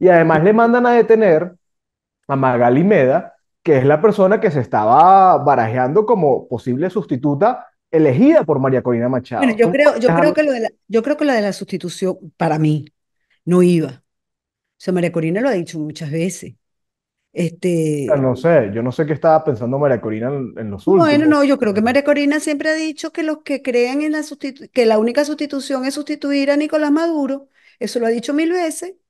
Y además le mandan a detener a Magali Meda, que es la persona que se estaba barajeando como posible sustituta elegida por María Corina Machado. Bueno, yo creo que lo de la sustitución, para mí, no iba. O sea, María Corina lo ha dicho muchas veces. No sé, yo no sé qué estaba pensando María Corina en los últimos. Bueno, no, yo creo que María Corina siempre ha dicho que los que creen en la única sustitución es sustituir a Nicolás Maduro. Eso lo ha dicho 1000 veces.